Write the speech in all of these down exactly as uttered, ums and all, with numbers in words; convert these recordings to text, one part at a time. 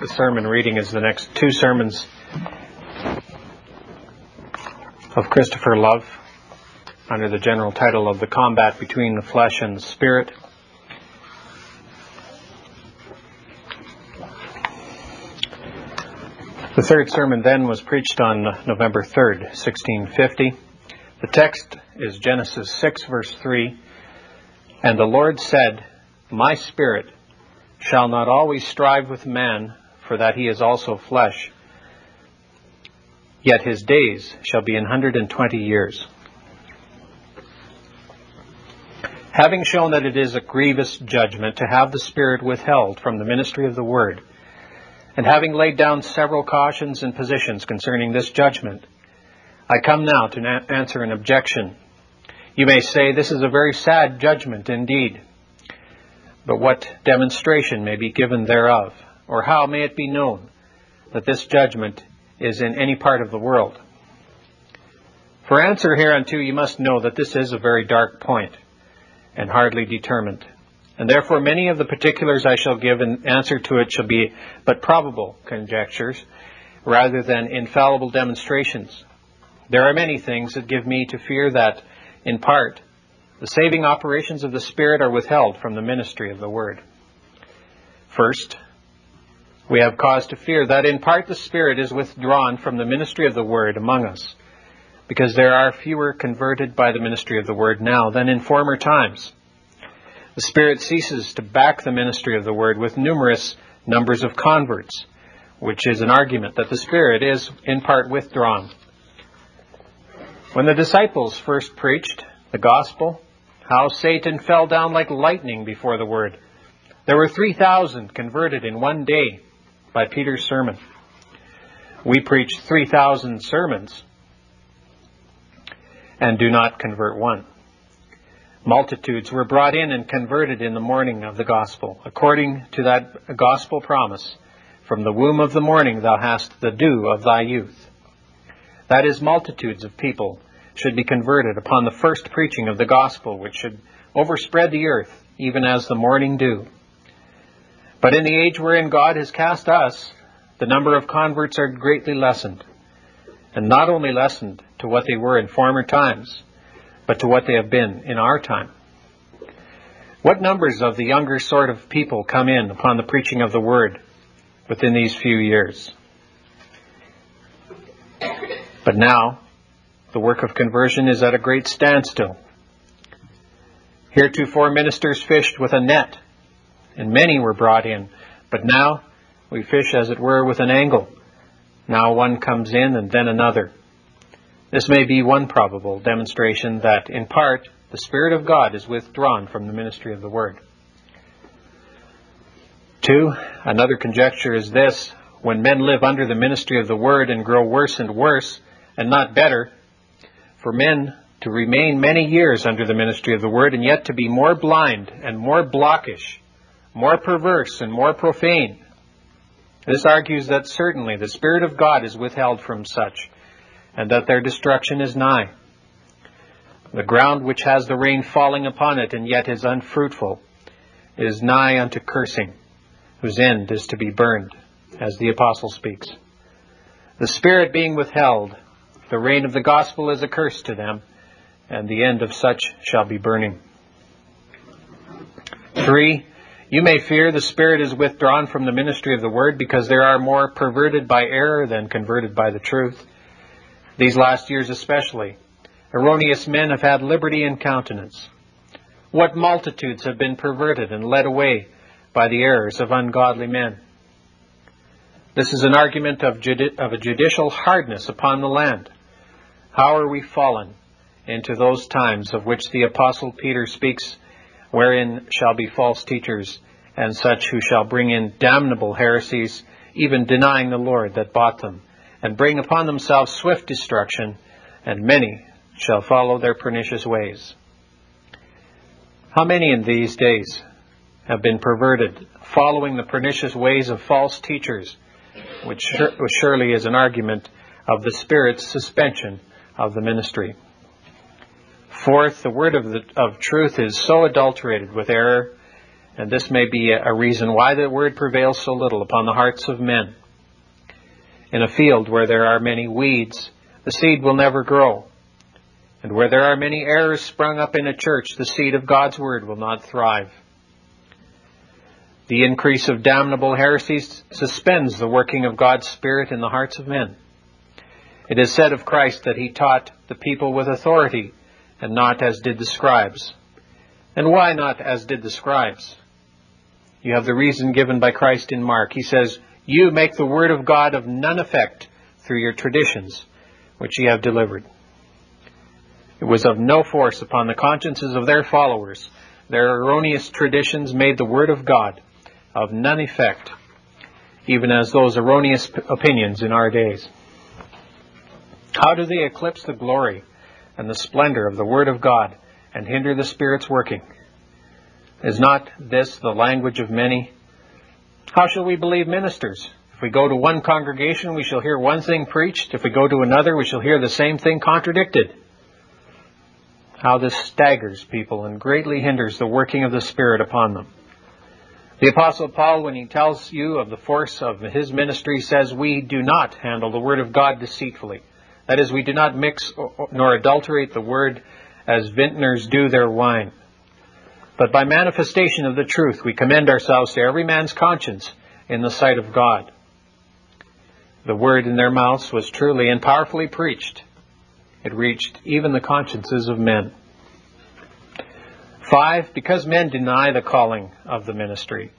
The sermon reading is the next two sermons of Christopher Love under the general title of The Combat Between the Flesh and the Spirit. The third sermon then was preached on November third, sixteen fifty. The text is Genesis six, verse three. And the Lord said, My spirit shall not always strive with man, for that he is also flesh. Yet his days shall be an hundred and twenty years. Having shown that it is a grievous judgment to have the Spirit withheld from the ministry of the Word, and having laid down several cautions and positions concerning this judgment, I come now to na- answer an objection. You may say, this is a very sad judgment indeed. But what demonstration may be given thereof, or how may it be known that this judgment is in any part of the world? For answer hereunto, you must know that this is a very dark point, and hardly determined. And therefore many of the particulars I shall give in answer to it shall be but probable conjectures, rather than infallible demonstrations. There are many things that give me to fear that, in part, the saving operations of the Spirit are withheld from the ministry of the Word. First, we have cause to fear that in part the Spirit is withdrawn from the ministry of the Word among us, because there are fewer converted by the ministry of the Word now than in former times. The Spirit ceases to back the ministry of the Word with numerous numbers of converts, which is an argument that the Spirit is in part withdrawn. When the disciples first preached the gospel, how Satan fell down like lightning before the word. There were three thousand converted in one day by Peter's sermon. We preach three thousand sermons and do not convert one. Multitudes were brought in and converted in the morning of the gospel, according to that gospel promise, from the womb of the morning thou hast the dew of thy youth. That is, multitudes of people should be converted upon the first preaching of the gospel, which should overspread the earth, even as the morning dew. But in the age wherein God has cast us, the number of converts are greatly lessened, and not only lessened to what they were in former times, but to what they have been in our time. What numbers of the younger sort of people come in upon the preaching of the word within these few years? But now, the work of conversion is at a great standstill. Heretofore ministers fished with a net, and many were brought in. But now we fish, as it were, with an angle. Now one comes in and then another. This may be one probable demonstration that, in part, the Spirit of God is withdrawn from the ministry of the Word. Two, another conjecture is this. When men live under the ministry of the Word and grow worse and worse, and not better, for men to remain many years under the ministry of the word and yet to be more blind and more blockish, more perverse and more profane. This argues that certainly the Spirit of God is withheld from such and that their destruction is nigh. The ground which has the rain falling upon it and yet is unfruitful is nigh unto cursing, whose end is to be burned, as the apostle speaks. The Spirit being withheld, the reign of the gospel is a curse to them, and the end of such shall be burning. Three, you may fear the Spirit is withdrawn from the ministry of the Word because there are more perverted by error than converted by the truth. These last years especially, erroneous men have had liberty in countenance. What multitudes have been perverted and led away by the errors of ungodly men. This is an argument of, judi- of a judicial hardness upon the land. How are we fallen into those times of which the Apostle Peter speaks, wherein shall be false teachers and such who shall bring in damnable heresies, even denying the Lord that bought them, and bring upon themselves swift destruction, and many shall follow their pernicious ways. How many in these days have been perverted, following the pernicious ways of false teachers, which surely is an argument of the Spirit's suspension of the ministry. Fourth, the word of, the, of truth is so adulterated with error And this may be a reason why the word prevails so little upon the hearts of men. In a field where there are many weeds, the seed will never grow. And where there are many errors sprung up in a church, the seed of God's word will not thrive. The increase of damnable heresies suspends the working of God's Spirit in the hearts of men. It is said of Christ that he taught the people with authority, and not as did the scribes. And why not as did the scribes? You have the reason given by Christ in Mark. He says, "You make the word of God of none effect through your traditions, which ye have delivered." It was of no force upon the consciences of their followers. Their erroneous traditions made the word of God of none effect, even as those erroneous opinions in our days. How do they eclipse the glory and the splendor of the word of God and hinder the Spirit's working? Is not this the language of many? How shall we believe ministers? If we go to one congregation, we shall hear one thing preached. If we go to another, we shall hear the same thing contradicted. How this staggers people and greatly hinders the working of the Spirit upon them. The Apostle Paul, when he tells you of the force of his ministry, says, "We do not handle the word of God deceitfully." That is, we do not mix nor adulterate the word as vintners do their wine. But by manifestation of the truth, we commend ourselves to every man's conscience in the sight of God. The word in their mouths was truly and powerfully preached. It reached even the consciences of men. Five, because men deny the calling of the ministry.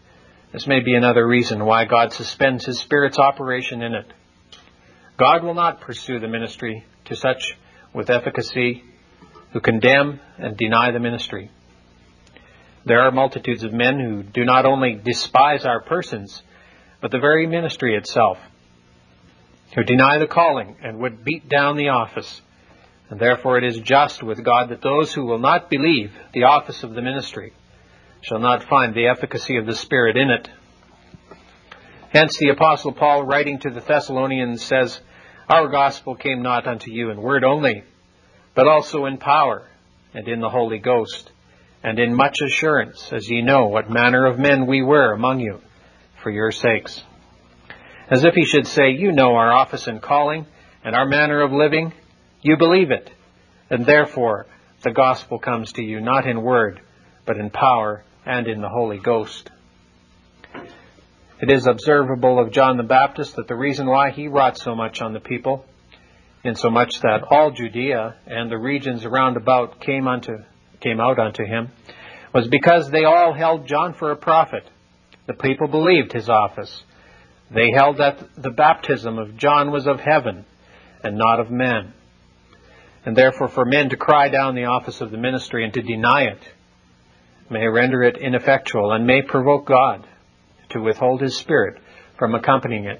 This may be another reason why God suspends his Spirit's operation in it. God will not pursue the ministry to such with efficacy who condemn and deny the ministry. There are multitudes of men who do not only despise our persons, but the very ministry itself, who deny the calling and would beat down the office. And therefore it is just with God that those who will not believe the office of the ministry shall not find the efficacy of the Spirit in it. Hence the Apostle Paul, writing to the Thessalonians, says, "Our gospel came not unto you in word only, but also in power, and in the Holy Ghost, and in much assurance, as ye know what manner of men we were among you, for your sakes." As if he should say, "You know our office and calling, and our manner of living. You believe it, and therefore the gospel comes to you, not in word, but in power and in the Holy Ghost." It is observable of John the Baptist that the reason why he wrought so much on the people, insomuch that all Judea and the regions round about came, unto, came out unto him, was because they all held John for a prophet. The people believed his office. They held that the baptism of John was of heaven and not of man. And therefore for men to cry down the office of the ministry and to deny it may render it ineffectual and may provoke God to withhold his Spirit from accompanying it.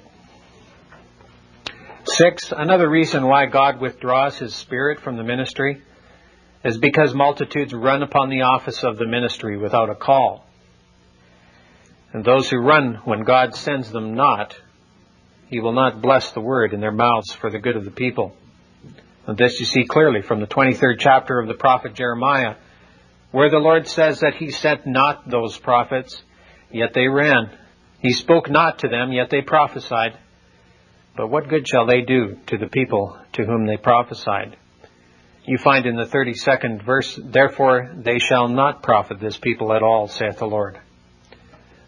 Six, another reason why God withdraws his Spirit from the ministry is because multitudes run upon the office of the ministry without a call. And those who run when God sends them not, he will not bless the word in their mouths for the good of the people. And this you see clearly from the twenty-third chapter of the prophet Jeremiah, where the Lord says that he sent not those prophets, yet they ran. He spoke not to them, yet they prophesied. But what good shall they do to the people to whom they prophesied? You find in the thirty-second verse, "Therefore they shall not profit this people at all, saith the Lord."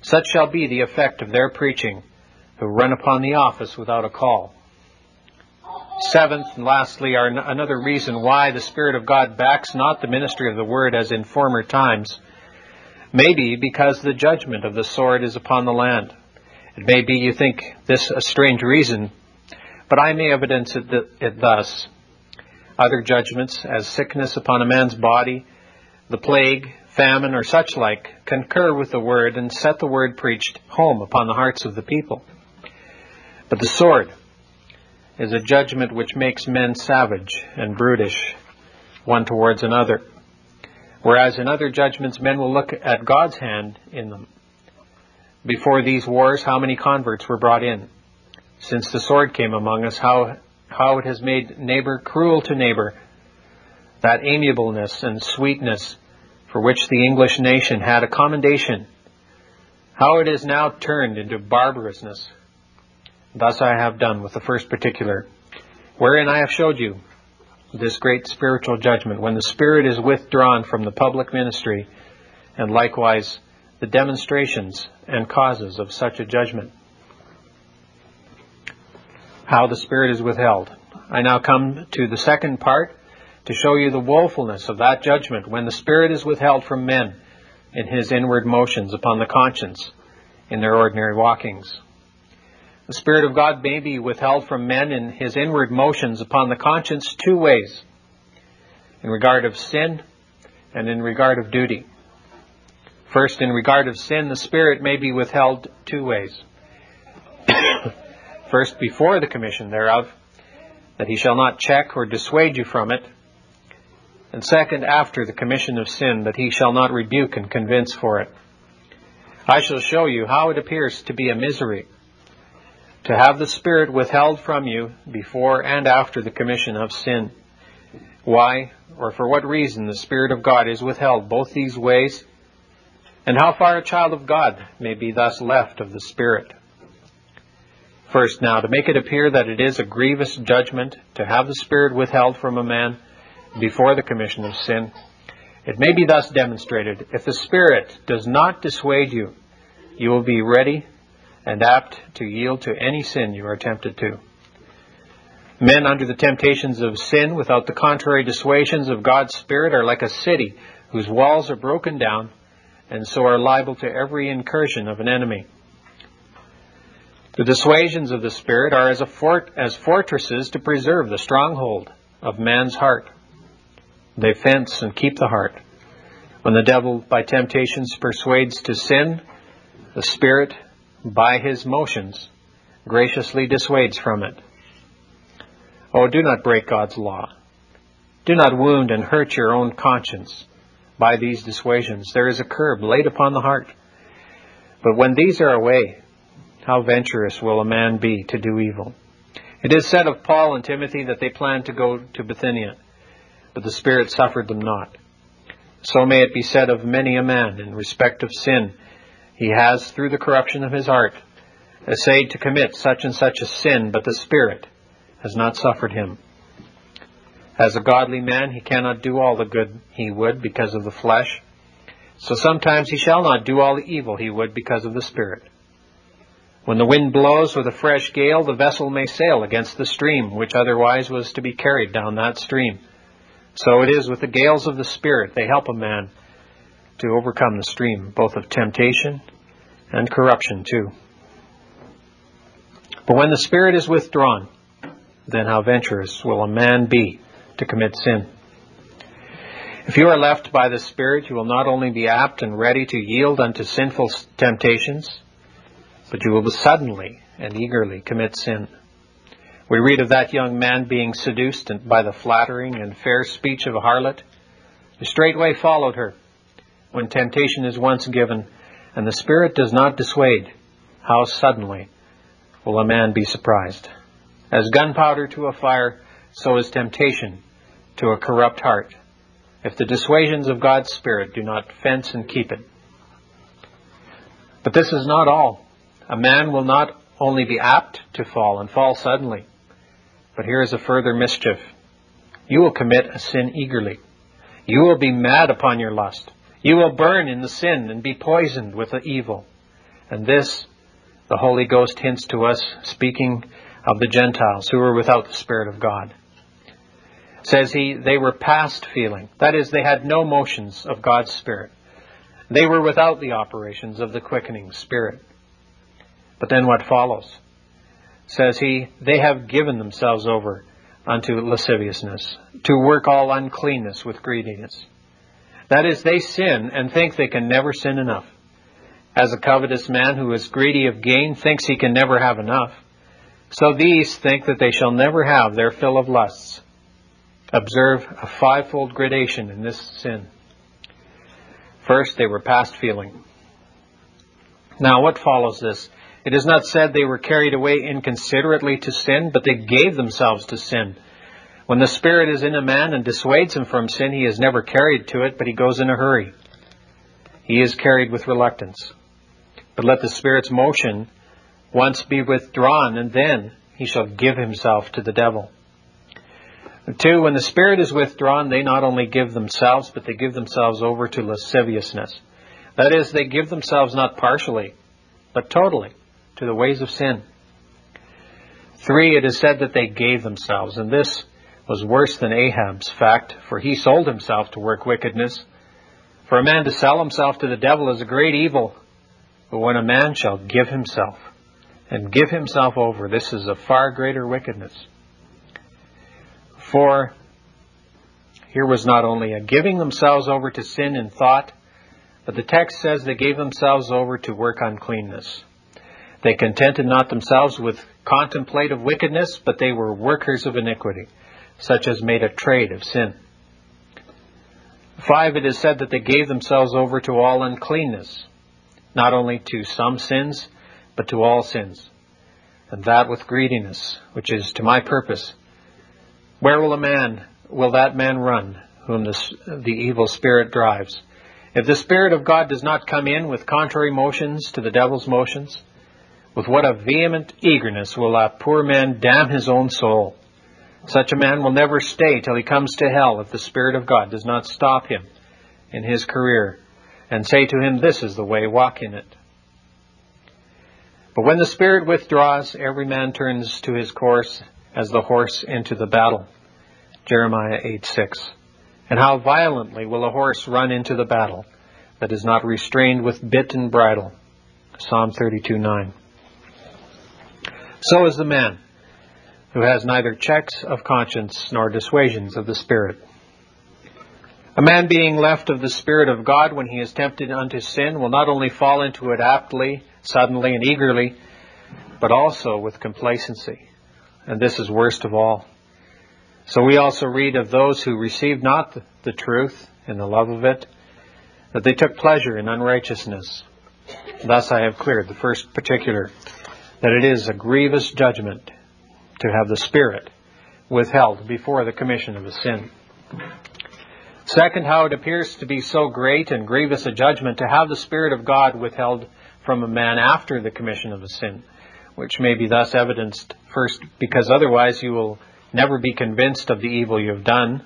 Such shall be the effect of their preaching, who run upon the office without a call. Seventh and lastly, are another reason why the Spirit of God backs not the ministry of the word as in former times, maybe because the judgment of the sword is upon the land. It may be you think this a strange reason, but I may evidence it, th it thus. Other judgments, as sickness upon a man's body, the plague, famine, or such like, concur with the word and set the word preached home upon the hearts of the people. But the sword is a judgment which makes men savage and brutish, one towards another, whereas in other judgments men will look at God's hand in them. Before these wars, how many converts were brought in? Since the sword came among us, how, how it has made neighbor cruel to neighbor, that amiableness and sweetness for which the English nation had a commendation how it is now turned into barbarousness. Thus I have done with the first particular, wherein I have showed you this great spiritual judgment, when the Spirit is withdrawn from the public ministry, and likewise the demonstrations and causes of such a judgment. How the Spirit is withheld. I now come to the second part, to show you the woefulness of that judgment, when the Spirit is withheld from men in his inward motions upon the conscience in their ordinary walkings. The Spirit of God may be withheld from men in his inward motions upon the conscience two ways, in regard of sin and in regard of duty. First, in regard of sin, the Spirit may be withheld two ways. First, before the commission thereof, that he shall not check or dissuade you from it. And second, after the commission of sin, that he shall not rebuke and convince for it. I shall show you how it appears to be a misery to have the Spirit withheld from you before and after the commission of sin. Why, or for what reason, the Spirit of God is withheld both these ways, and how far a child of God may be thus left of the Spirit. First, now, to make it appear that it is a grievous judgment to have the Spirit withheld from a man before the commission of sin, it may be thus demonstrated. If the Spirit does not dissuade you, you will be ready and apt to yield to any sin you are tempted to. Men under the temptations of sin, without the contrary dissuasions of God's Spirit, are like a city whose walls are broken down, and so are liable to every incursion of an enemy. The dissuasions of the Spirit are as a fort as fortresses to preserve the stronghold of man's heart. They fence and keep the heart. When the devil by temptations persuades to sin, the Spirit by his motions graciously dissuades from it. Oh, do not break God's law. Do not wound and hurt your own conscience by these dissuasions. There is a curb laid upon the heart. But when these are away, how venturous will a man be to do evil? It is said of Paul and Timothy that they planned to go to Bithynia, but the Spirit suffered them not. So may it be said of many a man in respect of sin. He has, through the corruption of his heart, essayed to commit such and such a sin, but the Spirit has not suffered him. As a godly man, he cannot do all the good he would because of the flesh. So sometimes he shall not do all the evil he would because of the Spirit. When the wind blows with a fresh gale, the vessel may sail against the stream, which otherwise was to be carried down that stream. So it is with the gales of the Spirit. They help a man to overcome the stream, both of temptation and corruption too. But when the Spirit is withdrawn, then how venturous will a man be to commit sin? If you are left by the Spirit, you will not only be apt and ready to yield unto sinful temptations, but you will suddenly and eagerly commit sin. We read of that young man being seduced by the flattering and fair speech of a harlot, who straightway followed her. When temptation is once given, and the Spirit does not dissuade, how suddenly will a man be surprised? As gunpowder to a fire, so is temptation to a corrupt heart, if the dissuasions of God's Spirit do not fence and keep it. But this is not all. A man will not only be apt to fall, and fall suddenly, but here is a further mischief. You will commit a sin eagerly. You will be mad upon your lust. You will burn in the sin and be poisoned with the evil. And this the Holy Ghost hints to us, speaking of the Gentiles who were without the Spirit of God. Says he, they were past feeling. That is, they had no motions of God's Spirit. They were without the operations of the quickening Spirit. But then what follows? Says he, they have given themselves over unto lasciviousness, to work all uncleanness with greediness. That is, they sin and think they can never sin enough. As a covetous man who is greedy of gain thinks he can never have enough, so these think that they shall never have their fill of lusts. Observe a fivefold gradation in this sin. First, they were past feeling. Now, what follows this? It is not said they were carried away inconsiderately to sin, but they gave themselves to sin. When the Spirit is in a man and dissuades him from sin, he is never carried to it, but he goes in a hurry. He is carried with reluctance. But let the Spirit's motion once be withdrawn, and then he shall give himself to the devil. Two, when the Spirit is withdrawn, they not only give themselves, but they give themselves over to lasciviousness. That is, they give themselves not partially, but totally, to the ways of sin. Three, it is said that they gave themselves, and this was worse than Ahab's fact, for he sold himself to work wickedness. For a man to sell himself to the devil is a great evil, but when a man shall give himself and give himself over, this is a far greater wickedness. For here was not only a giving themselves over to sin in thought, but the text says they gave themselves over to work uncleanness. They contented not themselves with contemplative wickedness, but they were workers of iniquity, such as made a trade of sin. Five, it is said that they gave themselves over to all uncleanness, not only to some sins, but to all sins, and that with greediness, which is to my purpose. Where will a man, will that man run, whom this, the evil spirit drives? If the Spirit of God does not come in with contrary motions to the devil's motions, with what a vehement eagerness will that poor man damn his own soul. Such a man will never stay till he comes to hell if the Spirit of God does not stop him in his career and say to him, "This is the way, walk in it." But when the Spirit withdraws, every man turns to his course as the horse into the battle. Jeremiah eight six. And how violently will a horse run into the battle that is not restrained with bit and bridle. Psalm thirty-two nine. So is the man who has neither checks of conscience nor dissuasions of the Spirit. A man being left of the Spirit of God when he is tempted unto sin will not only fall into it aptly, suddenly, and eagerly, but also with complacency. And this is worst of all. So we also read of those who received not the truth and the love of it, that they took pleasure in unrighteousness. Thus I have cleared the first particular, that it is a grievous judgment to have the Spirit withheld before the commission of a sin. Second, how it appears to be so great and grievous a judgment to have the Spirit of God withheld from a man after the commission of a sin, which may be thus evidenced first, because otherwise you will never be convinced of the evil you have done.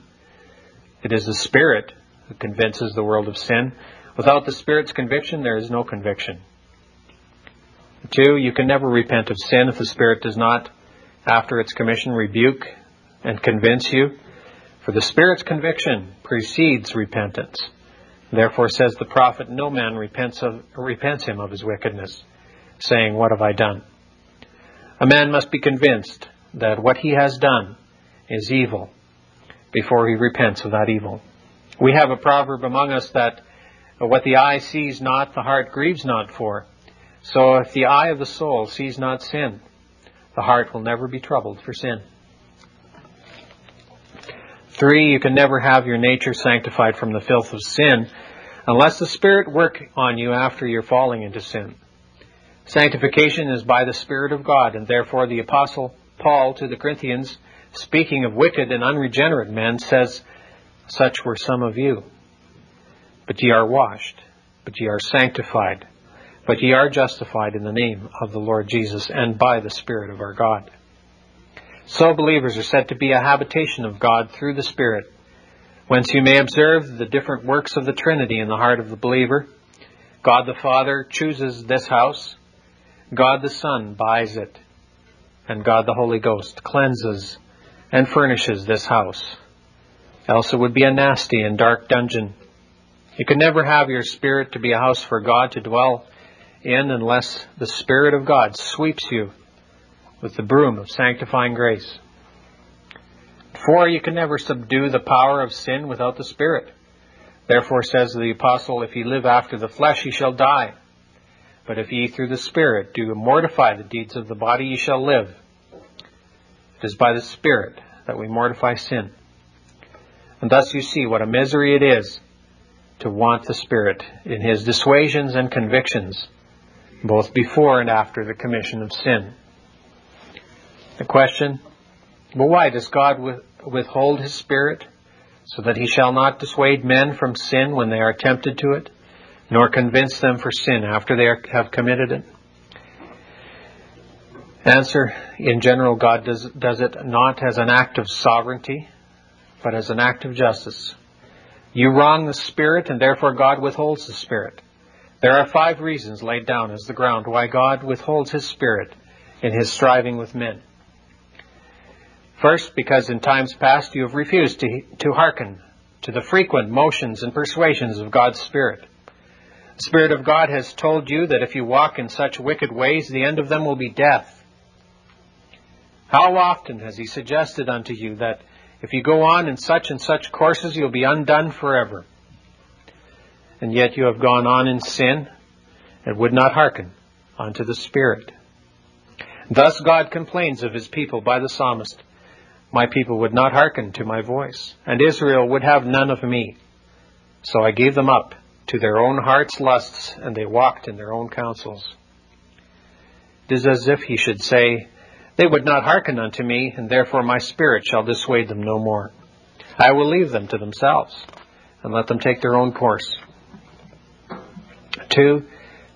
It is the Spirit who convinces the world of sin. Without the Spirit's conviction, there is no conviction. Two, you can never repent of sin if the Spirit does not, after its commission, rebuke and convince you. For the Spirit's conviction precedes repentance. Therefore, says the prophet, no man repents, of, repents him of his wickedness, saying, "What have I done?" A man must be convinced that what he has done is evil before he repents of that evil. We have a proverb among us that what the eye sees not, the heart grieves not for. So if the eye of the soul sees not sin, the heart will never be troubled for sin. Three, you can never have your nature sanctified from the filth of sin unless the Spirit work on you after you're falling into sin. Sanctification is by the Spirit of God, and therefore the Apostle Paul to the Corinthians, speaking of wicked and unregenerate men, says, "Such were some of you, but ye are washed, but ye are sanctified, but ye are justified in the name of the Lord Jesus and by the Spirit of our God." So believers are said to be a habitation of God through the Spirit, whence you may observe the different works of the Trinity in the heart of the believer. God the Father chooses this house. God the Son buys it. And God the Holy Ghost cleanses and furnishes this house. Else it would be a nasty and dark dungeon. You can never have your spirit to be a house for God to dwell in unless the Spirit of God sweeps you with the broom of sanctifying grace. Four, you can never subdue the power of sin without the Spirit. Therefore, says the Apostle, "If ye live after the flesh, ye shall die. But if ye through the Spirit do mortify the deeds of the body, ye shall live." It is by the Spirit that we mortify sin. And thus you see what a misery it is to want the Spirit in his dissuasions and convictions, both before and after the commission of sin. The question, but why does God withhold his Spirit? So that he shall not dissuade men from sin when they are tempted to it, nor convince them for sin after they are, have committed it? Answer, in general, God does, does it not as an act of sovereignty, but as an act of justice. You wrong the Spirit, and therefore God withholds the Spirit. There are five reasons laid down as the ground why God withholds His Spirit in His striving with men. First, because in times past you have refused to, to hearken to the frequent motions and persuasions of God's Spirit. The Spirit of God has told you that if you walk in such wicked ways, the end of them will be death. How often has He suggested unto you that if you go on in such and such courses, you'll be undone forever? And yet you have gone on in sin and would not hearken unto the Spirit. Thus God complains of His people by the psalmist. My people would not hearken to my voice, and Israel would have none of me. So I gave them up to their own hearts' lusts, and they walked in their own counsels. It is as if He should say, they would not hearken unto me, and therefore my Spirit shall dissuade them no more. I will leave them to themselves, and let them take their own course. Two,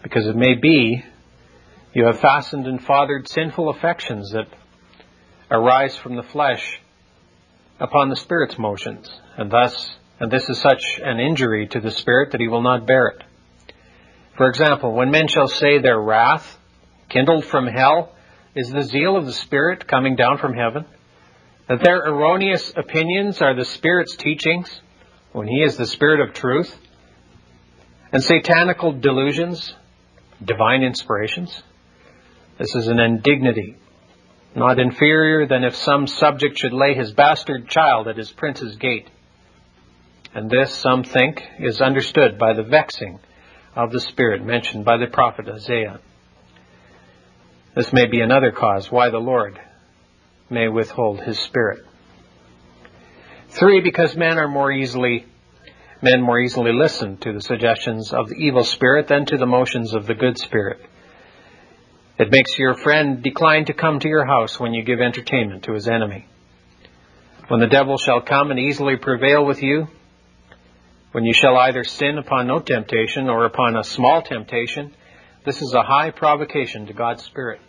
because it may be you have fastened and fathered sinful affections that arise from the flesh upon the Spirit's motions, and thus, and this is such an injury to the Spirit that He will not bear it. For example, when men shall say their wrath, kindled from hell, is the zeal of the Spirit coming down from heaven? That their erroneous opinions are the Spirit's teachings, when He is the Spirit of truth? And satanical delusions, divine inspirations? This is an indignity, not inferior than if some subject should lay his bastard child at his prince's gate. And this, some think, is understood by the vexing of the Spirit mentioned by the prophet Isaiah. This may be another cause why the Lord may withhold His Spirit. Three, because men are more easily, men more easily listen to the suggestions of the evil spirit than to the motions of the good Spirit. It makes your friend decline to come to your house when you give entertainment to his enemy. When the devil shall come and easily prevail with you, when you shall either sin upon no temptation or upon a small temptation, this is a high provocation to God's Spirit.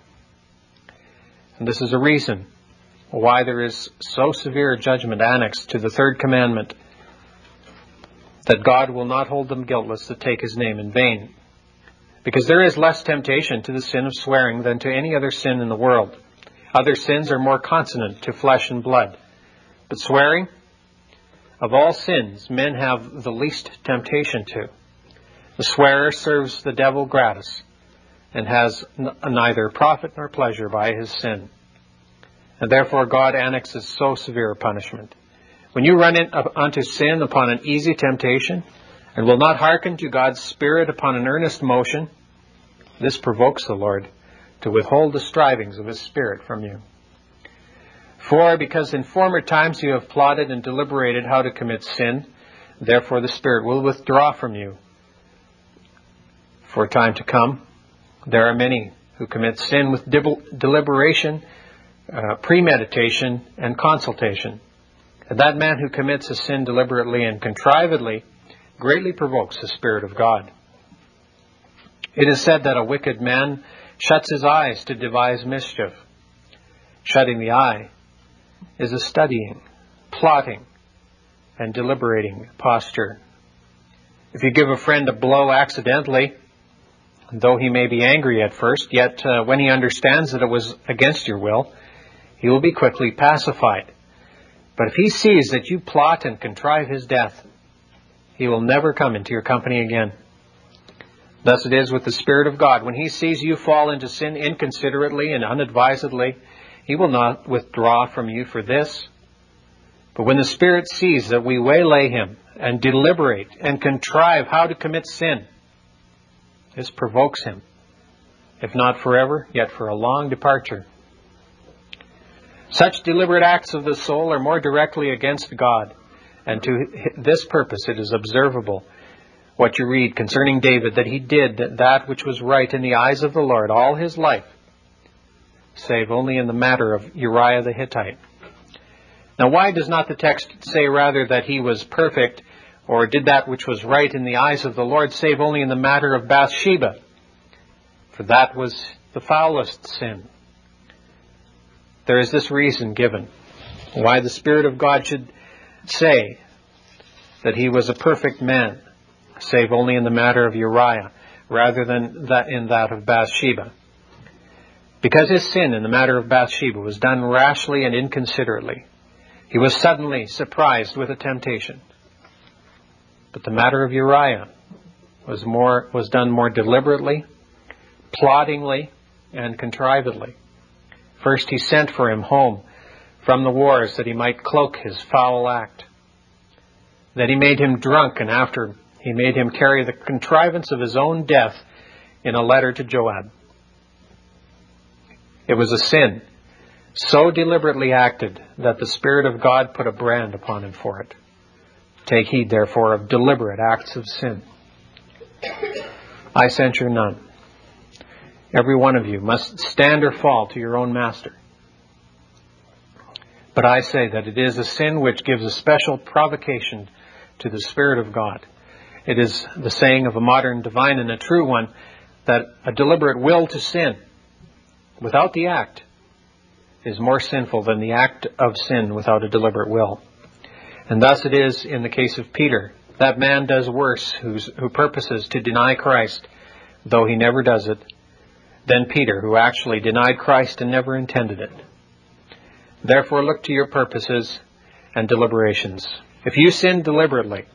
And this is a reason why there is so severe a judgment annexed to the third commandment, that God will not hold them guiltless that take His name in vain. Because there is less temptation to the sin of swearing than to any other sin in the world. Other sins are more consonant to flesh and blood. But swearing, of all sins, men have the least temptation to. The swearer serves the devil gratis, and has n- neither profit nor pleasure by his sin. And therefore God annexes so severe a punishment. When you run in, uh, unto sin upon an easy temptation, and will not hearken to God's Spirit upon an earnest motion, this provokes the Lord to withhold the strivings of His Spirit from you. For, because in former times you have plotted and deliberated how to commit sin, therefore the Spirit will withdraw from you. For a time to come, there are many who commit sin with deliberation, uh, premeditation, and consultation. And that man who commits a sin deliberately and contrivedly greatly provokes the Spirit of God. It is said that a wicked man shuts his eyes to devise mischief. Shutting the eye is a studying, plotting, and deliberating posture. If you give a friend a blow accidentally, though he may be angry at first, yet uh, when he understands that it was against your will, he will be quickly pacified. But if he sees that you plot and contrive his death, he will never come into your company again. Thus it is with the Spirit of God. When He sees you fall into sin inconsiderately and unadvisedly, He will not withdraw from you for this. But when the Spirit sees that we waylay Him and deliberate and contrive how to commit sin, this provokes Him, if not forever, yet for a long departure. Such deliberate acts of the soul are more directly against God, and to this purpose it is observable what you read concerning David, that he did that which was right in the eyes of the Lord all his life, save only in the matter of Uriah the Hittite. Now, why does not the text say rather that he was perfect or did that which was right in the eyes of the Lord, save only in the matter of Bathsheba, for that was the foulest sin. There is this reason given why the Spirit of God should say that he was a perfect man, save only in the matter of Uriah, rather than that in that of Bathsheba. Because his sin in the matter of Bathsheba was done rashly and inconsiderately, he was suddenly surprised with a temptation. But the matter of Uriah was more was done more deliberately, ploddingly, and contrivedly. First he sent for him home from the wars that he might cloak his foul act. Then he made him drunk, and after he made him carry the contrivance of his own death in a letter to Joab. It was a sin so deliberately acted that the Spirit of God put a brand upon him for it. Take heed, therefore, of deliberate acts of sin. I censure none. Every one of you must stand or fall to your own master. But I say that it is a sin which gives a special provocation to the Spirit of God. It is the saying of a modern divine, and a true one, that a deliberate will to sin without the act is more sinful than the act of sin without a deliberate will. And thus it is in the case of Peter. That man does worse who's, who purposes to deny Christ, though he never does it, than Peter, who actually denied Christ and never intended it. Therefore, look to your purposes and deliberations. If you sin deliberately,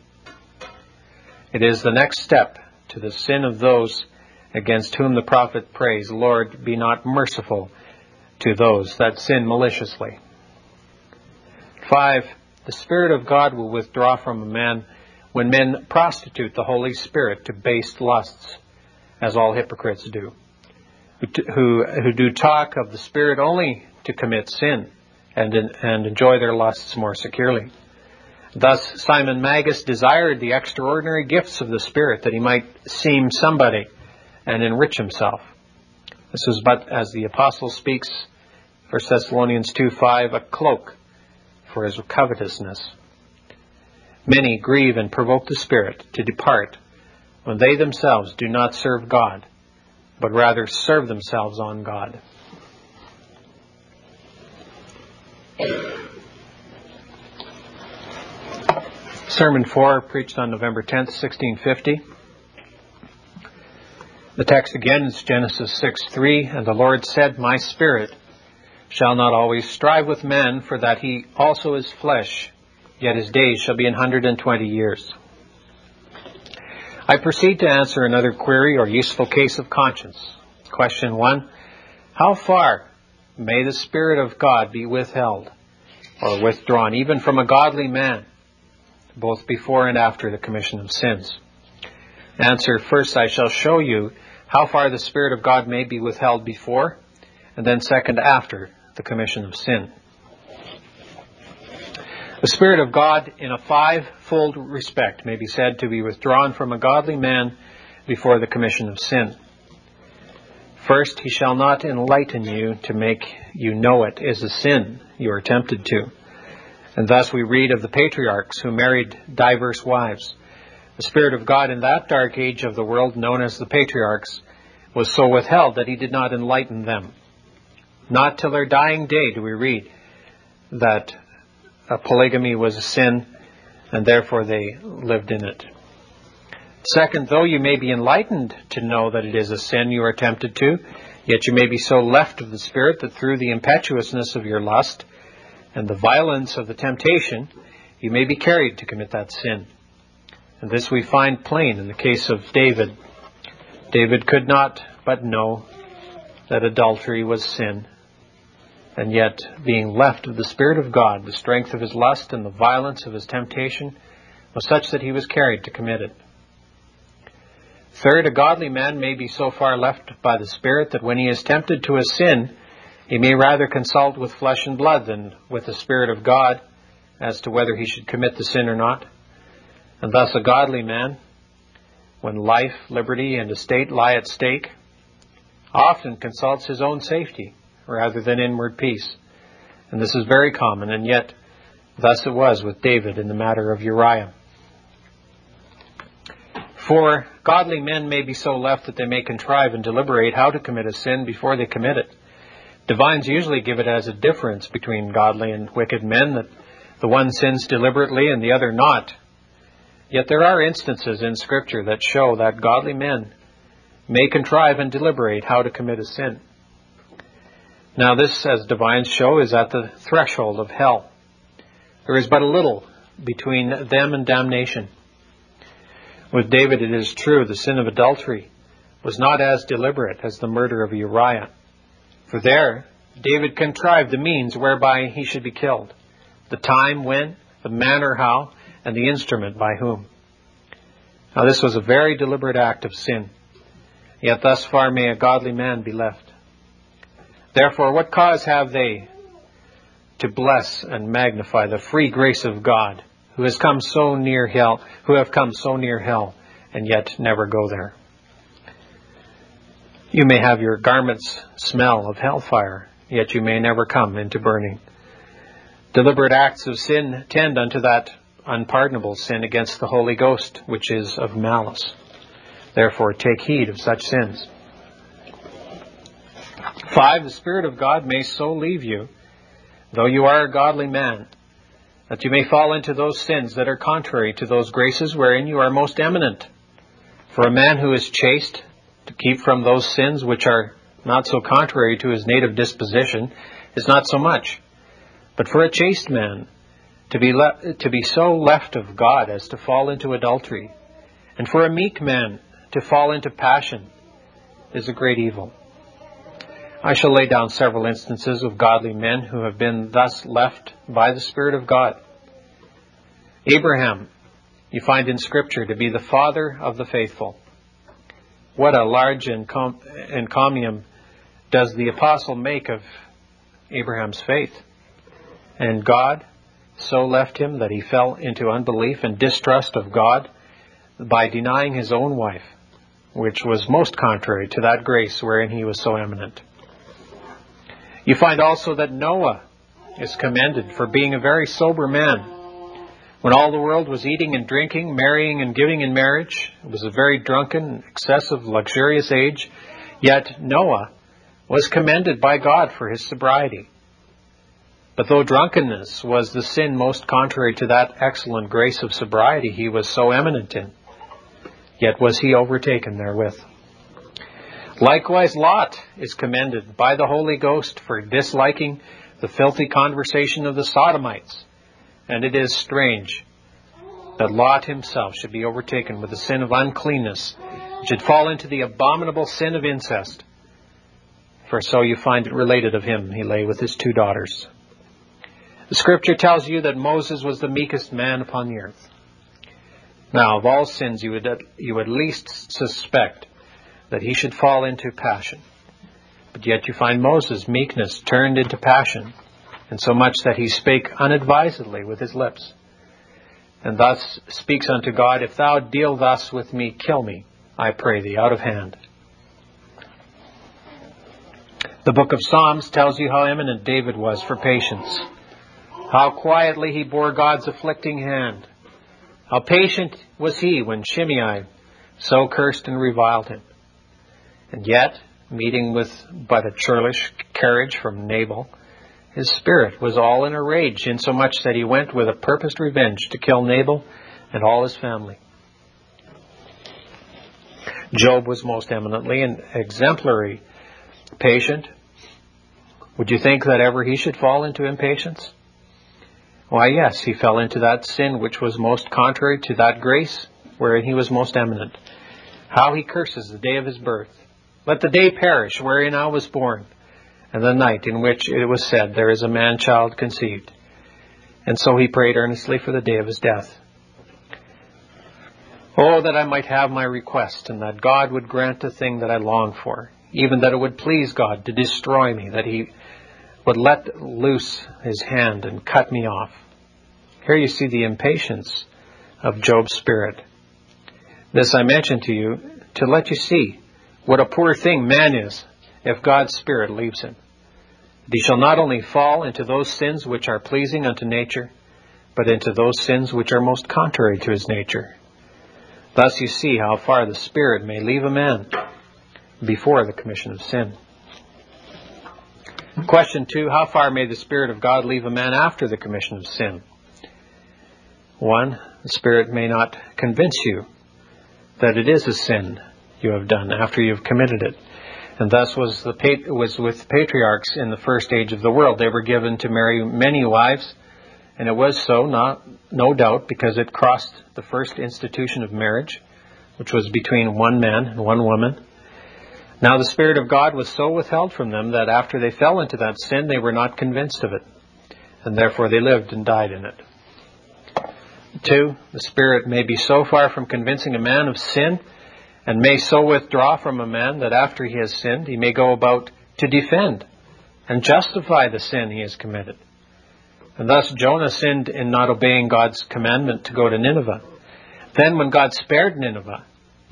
it is the next step to the sin of those against whom the prophet prays, Lord, be not merciful to those that sin maliciously. Five, the Spirit of God will withdraw from a man when men prostitute the Holy Spirit to base lusts, as all hypocrites do, who, who do talk of the Spirit only to commit sin and, and enjoy their lusts more securely. Thus, Simon Magus desired the extraordinary gifts of the Spirit that he might seem somebody and enrich himself. This was but, as the Apostle speaks, First Thessalonians two five, a cloak for his covetousness. Many grieve and provoke the Spirit to depart when they themselves do not serve God, but rather serve themselves on God. Sermon four, preached on November tenth, sixteen fifty. The text again is Genesis six three, and the Lord said, my spirit shall not always strive with man, for that he also is flesh, yet his days shall be an hundred and twenty years. I proceed to answer another query or useful case of conscience. Question one, how far may the Spirit of God be withheld or withdrawn, even from a godly man, both before and after the commission of sins? Answer, first, I shall show you how far the Spirit of God may be withheld before, and then second, after the commission of sin. The Spirit of God, in a five-fold respect, may be said to be withdrawn from a godly man before the commission of sin. First, he shall not enlighten you to make you know it is a sin you are tempted to. And thus we read of the patriarchs who married diverse wives. The Spirit of God in that dark age of the world known as the patriarchs was so withheld that he did not enlighten them. Not till their dying day do we read that polygamy was a sin, and therefore they lived in it. Second, though you may be enlightened to know that it is a sin you are tempted to, yet you may be so left of the Spirit that through the impetuousness of your lust and the violence of the temptation, you may be carried to commit that sin. And this we find plain in the case of David. David could not but know that adultery was sin, and yet, being left of the Spirit of God, the strength of his lust and the violence of his temptation was such that he was carried to commit it. Third, a godly man may be so far left by the Spirit that when he is tempted to a sin, he may rather consult with flesh and blood than with the Spirit of God as to whether he should commit the sin or not. And thus a godly man, when life, liberty, and estate lie at stake, often consults his own safety rather than inward peace. And this is very common, and yet thus it was with David in the matter of Uriah. For godly men may be so left that they may contrive and deliberate how to commit a sin before they commit it. Divines usually give it as a difference between godly and wicked men, that the one sins deliberately and the other not. Yet there are instances in Scripture that show that godly men may contrive and deliberate how to commit a sin. Now this, as divines show, is at the threshold of hell. There is but a little between them and damnation. With David, it is true, the sin of adultery was not as deliberate as the murder of Uriah. For there, David contrived the means whereby he should be killed, the time when, the manner how, and the instrument by whom. Now this was a very deliberate act of sin, yet thus far may a godly man be left. Therefore, what cause have they to bless and magnify the free grace of God, who has come so near hell, who have come so near hell, and yet never go there? You may have your garments smell of hellfire, yet you may never come into burning. Deliberate acts of sin tend unto that unpardonable sin against the Holy Ghost, which is of malice. Therefore, take heed of such sins. Five, the Spirit of God may so leave you, though you are a godly man, that you may fall into those sins that are contrary to those graces wherein you are most eminent. For a man who is chaste, to keep from those sins which are not so contrary to his native disposition, is not so much. But for a chaste man, to be le- to be so left of God as to fall into adultery, and for a meek man to fall into passion, is a great evil. I shall lay down several instances of godly men who have been thus left by the Spirit of God. Abraham, you find in Scripture to be the father of the faithful. What a large encom- encomium does the apostle make of Abraham's faith. And God so left him that he fell into unbelief and distrust of God by denying his own wife, which was most contrary to that grace wherein he was so eminent. You find also that Noah is commended for being a very sober man. When all the world was eating and drinking, marrying and giving in marriage, it was a very drunken, excessive, luxurious age, yet Noah was commended by God for his sobriety. But though drunkenness was the sin most contrary to that excellent grace of sobriety he was so eminent in, yet was he overtaken therewith. Likewise, Lot is commended by the Holy Ghost for disliking the filthy conversation of the Sodomites. And it is strange that Lot himself should be overtaken with the sin of uncleanness, should fall into the abominable sin of incest. For so you find it related of him, he lay with his two daughters. The Scripture tells you that Moses was the meekest man upon the earth. Now, of all sins, you would at, you would least suspect that he should fall into passion. But yet you find Moses' meekness turned into passion, and so much that he spake unadvisedly with his lips, and thus speaks unto God, "If thou deal thus with me, kill me, I pray thee, out of hand." The book of Psalms tells you how eminent David was for patience, how quietly he bore God's afflicting hand, how patient was he when Shimei so cursed and reviled him. And yet, meeting with but a churlish carriage from Nabal, his spirit was all in a rage, insomuch that he went with a purposed revenge to kill Nabal and all his family. Job was most eminently and exemplary patient. Would you think that ever he should fall into impatience? Why, yes, he fell into that sin which was most contrary to that grace wherein he was most eminent. How he curses the day of his birth. "Let the day perish wherein I was born, and the night in which it was said, there is a man-child conceived." And so he prayed earnestly for the day of his death. "Oh, that I might have my request, and that God would grant the thing that I long for, even that it would please God to destroy me, that he would let loose his hand and cut me off." Here you see the impatience of Job's spirit. This I mention to you to let you see what a poor thing man is if God's Spirit leaves him. He shall not only fall into those sins which are pleasing unto nature, but into those sins which are most contrary to his nature. Thus you see how far the Spirit may lead a man before the commission of sin. Question two, how far may the Spirit of God leave a man after the commission of sin? One, the Spirit may not convince you that it is a sin you have done after you have committed it. And thus was the was with the patriarchs in the first age of the world. They were given to marry many wives, and it was so, not no doubt, because it crossed the first institution of marriage, which was between one man and one woman. Now the Spirit of God was so withheld from them that after they fell into that sin, they were not convinced of it, and therefore they lived and died in it. Two, the Spirit may be so far from convincing a man of sin and may so withdraw from a man that after he has sinned, he may go about to defend and justify the sin he has committed. And thus Jonah sinned in not obeying God's commandment to go to Nineveh. Then when God spared Nineveh,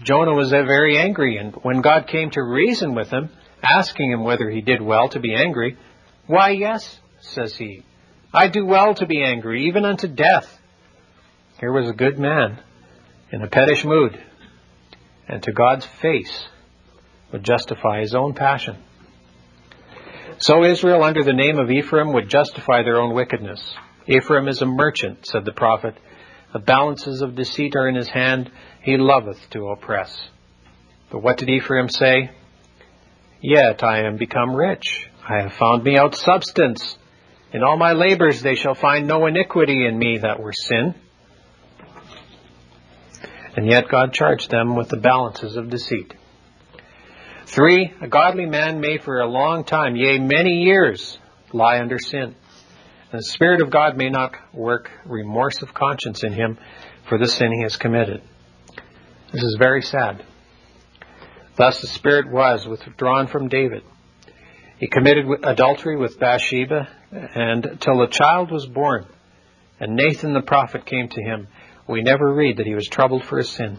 Jonah was very angry, and when God came to reason with him, asking him whether he did well to be angry, "Why, yes," says he, "I do well to be angry, even unto death." Here was a good man in a pettish mood, and to God's face would justify his own passion. So Israel, under the name of Ephraim, would justify their own wickedness. "Ephraim is a merchant," said the prophet. "The balances of deceit are in his hand. He loveth to oppress." But what did Ephraim say? "Yet I am become rich. I have found me out substance. In all my labors they shall find no iniquity in me that were sin." And yet God charged them with the balances of deceit. Three, a godly man may for a long time, yea, many years, lie under sin. And the Spirit of God may not work remorse of conscience in him for the sin he has committed. This is very sad. Thus the Spirit was withdrawn from David. He committed adultery with Bathsheba, and till a child was born, and Nathan the prophet came to him, we never read that he was troubled for his sin.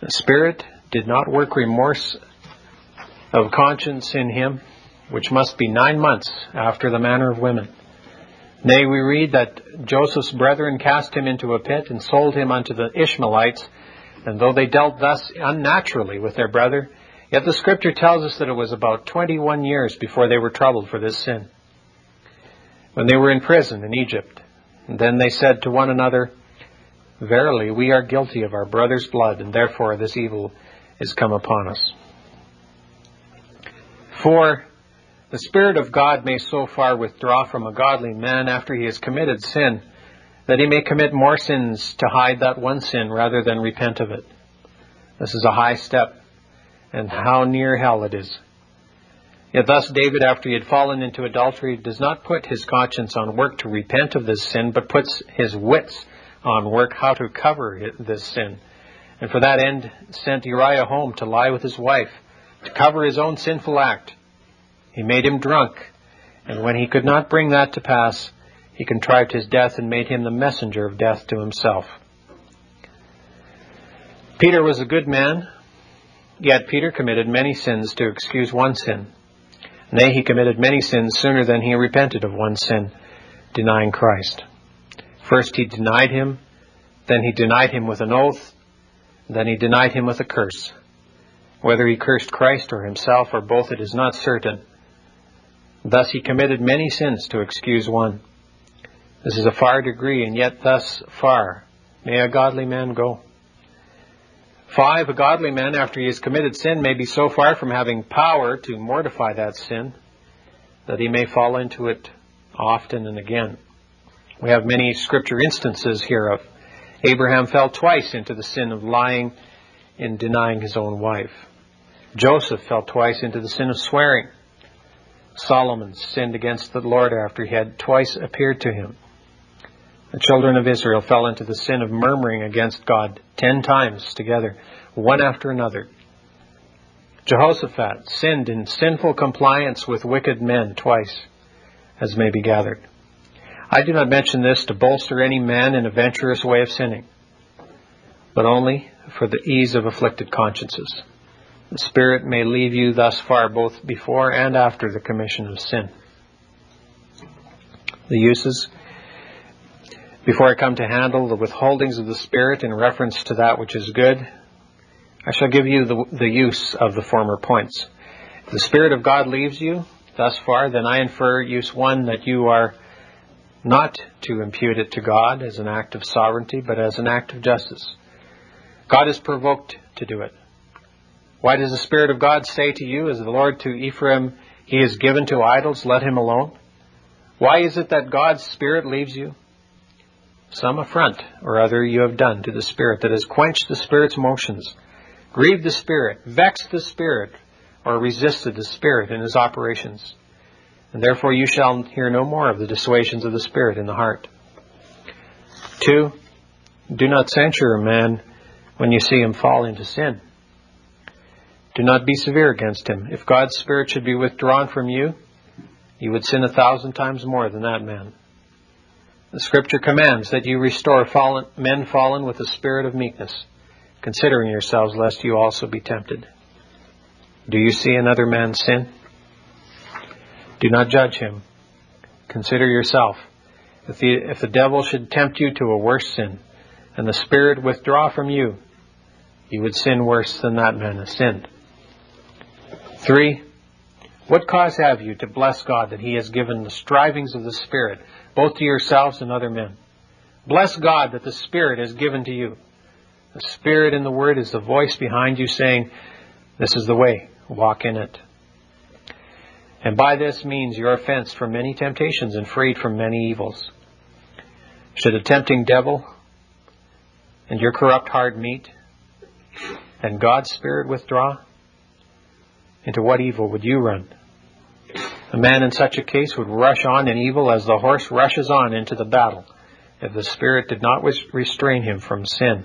The Spirit did not work remorse of conscience in him, which must be nine months after the manner of women. Nay, we read that Joseph's brethren cast him into a pit and sold him unto the Ishmaelites, and though they dealt thus unnaturally with their brother, yet the Scripture tells us that it was about twenty-one years before they were troubled for this sin. When they were in prison in Egypt, and then they said to one another, "Verily, we are guilty of our brother's blood, and therefore this evil is come upon us." Four, the Spirit of God may so far withdraw from a godly man after he has committed sin, that he may commit more sins to hide that one sin rather than repent of it. This is a high step, and how near hell it is. Yet thus David, after he had fallen into adultery, does not put his conscience on work to repent of this sin, but puts his wits on work how to cover this sin, and for that end sent Uriah home to lie with his wife, to cover his own sinful act. He made him drunk, and when he could not bring that to pass, he contrived his death and made him the messenger of death to himself. Peter was a good man, yet Peter committed many sins to excuse one sin. Nay, he committed many sins sooner than he repented of one sin, denying Christ. First he denied him, then he denied him with an oath, then he denied him with a curse. Whether he cursed Christ or himself or both, it is not certain. Thus he committed many sins to excuse one. This is a far degree, and yet thus far may a godly man go. Five, a godly man, after he has committed sin, may be so far from having power to mortify that sin that he may fall into it often and again. We have many Scripture instances hereof. Abraham fell twice into the sin of lying and denying his own wife. Joseph fell twice into the sin of swearing. Solomon sinned against the Lord after he had twice appeared to him. The children of Israel fell into the sin of murmuring against God ten times together, one after another. Jehoshaphat sinned in sinful compliance with wicked men twice, as may be gathered. I do not mention this to bolster any man in a venturous way of sinning, but only for the ease of afflicted consciences. The Spirit may leave you thus far, both before and after the commission of sin. The uses. Before I come to handle the withholdings of the Spirit in reference to that which is good, I shall give you the, the use of the former points. If the Spirit of God leaves you thus far, then I infer, use one, that you are not to impute it to God as an act of sovereignty, but as an act of justice. God is provoked to do it. Why does the Spirit of God say to you, as the Lord to Ephraim, he is given to idols, let him alone? Why is it that God's Spirit leaves you? Some affront or other you have done to the Spirit that has quenched the Spirit's motions, grieved the Spirit, vexed the Spirit, or resisted the Spirit in his operations. And therefore you shall hear no more of the dissuasions of the Spirit in the heart. Two, do not censure a man when you see him fall into sin. Do not be severe against him. If God's Spirit should be withdrawn from you, you would sin a thousand times more than that man. The Scripture commands that you restore fallen, men fallen with a spirit of meekness, considering yourselves lest you also be tempted. Do you see another man sin? Do not judge him. Consider yourself. If the, if the devil should tempt you to a worse sin, and the Spirit withdraw from you, you would sin worse than that man has sinned. Three, what cause have you to bless God that he has given the strivings of the Spirit, both to yourselves and other men? Bless God that the Spirit is given to you. The Spirit in the Word is the voice behind you saying, this is the way, walk in it. And by this means you are fenced from many temptations and freed from many evils. Should a tempting devil and your corrupt heart meet, and God's Spirit withdraw, into what evil would you run? A man in such a case would rush on in evil as the horse rushes on into the battle, if the Spirit did not restrain him from sin.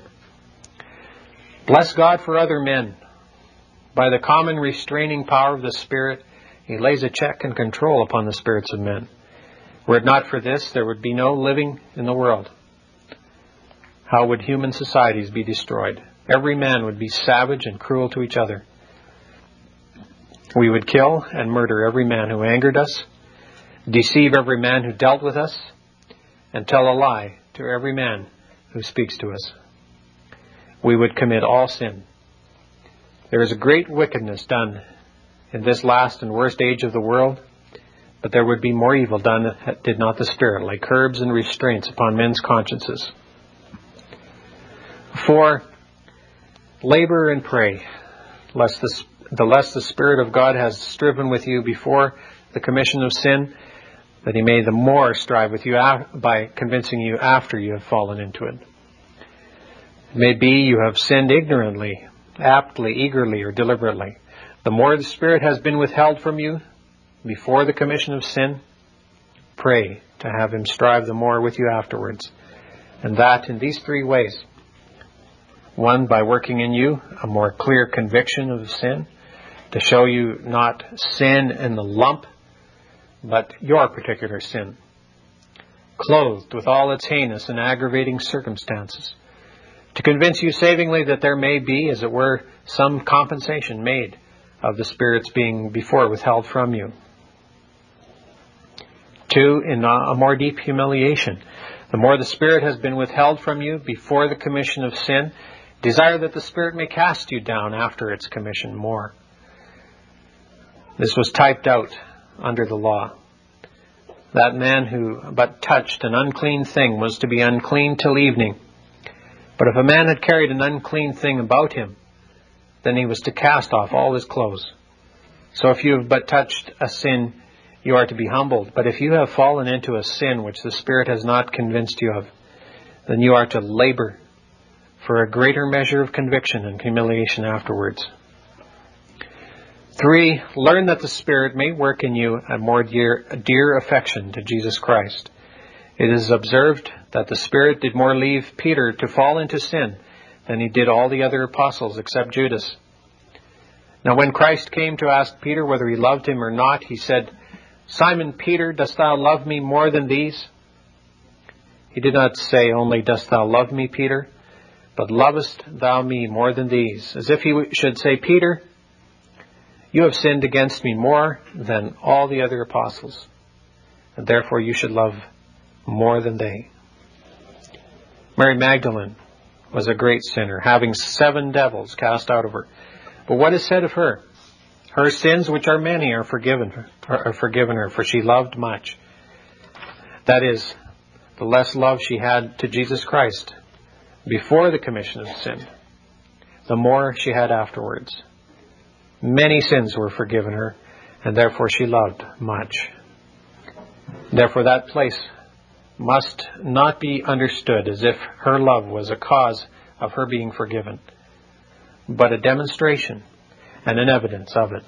Bless God for other men. By the common restraining power of the Spirit, he lays a check and control upon the spirits of men. Were it not for this, there would be no living in the world. How would human societies be destroyed? Every man would be savage and cruel to each other. We would kill and murder every man who angered us, deceive every man who dealt with us, and tell a lie to every man who speaks to us. We would commit all sin. There is a great wickedness done in this last and worst age of the world, but there would be more evil done did not the Spirit lay curbs and restraints upon men's consciences. Four, labor and pray, lest the, the less the Spirit of God has striven with you before the commission of sin, that he may the more strive with you by convincing you after you have fallen into it. It may be you have sinned ignorantly, aptly, eagerly, or deliberately. The more the Spirit has been withheld from you before the commission of sin, pray to have him strive the more with you afterwards. And that in these three ways. One, by working in you a more clear conviction of sin, to show you not sin in the lump, but your particular sin, clothed with all its heinous and aggravating circumstances, to convince you savingly that there may be, as it were, some compensation made of the Spirit's being before withheld from you. Two, in a more deep humiliation, the more the Spirit has been withheld from you before the commission of sin, desire that the Spirit may cast you down after its commission more. This was typed out under the law. That man who but touched an unclean thing was to be unclean till evening. But if a man had carried an unclean thing about him, then he was to cast off all his clothes. So if you have but touched a sin, you are to be humbled. But if you have fallen into a sin which the Spirit has not convinced you of, then you are to labor for a greater measure of conviction and humiliation afterwards. Three, learn that the Spirit may work in you a more dear, a dear affection to Jesus Christ. It is observed that the Spirit did more leave Peter to fall into sin than he did all the other apostles except Judas. Now when Christ came to ask Peter whether he loved him or not, he said, Simon Peter, dost thou love me more than these? He did not say only, dost thou love me, Peter? But lovest thou me more than these? As if he should say, Peter, you have sinned against me more than all the other apostles, and therefore you should love more than they. Mary Magdalene was a great sinner, having seven devils cast out of her. But what is said of her? Her sins, which are many, are forgiven, are forgiven her, for she loved much. That is, the less love she had to Jesus Christ before the commission of sin, the more she had afterwards. Many sins were forgiven her, and therefore she loved much. Therefore that place must not be understood as if her love was a cause of her being forgiven, but a demonstration and an evidence of it.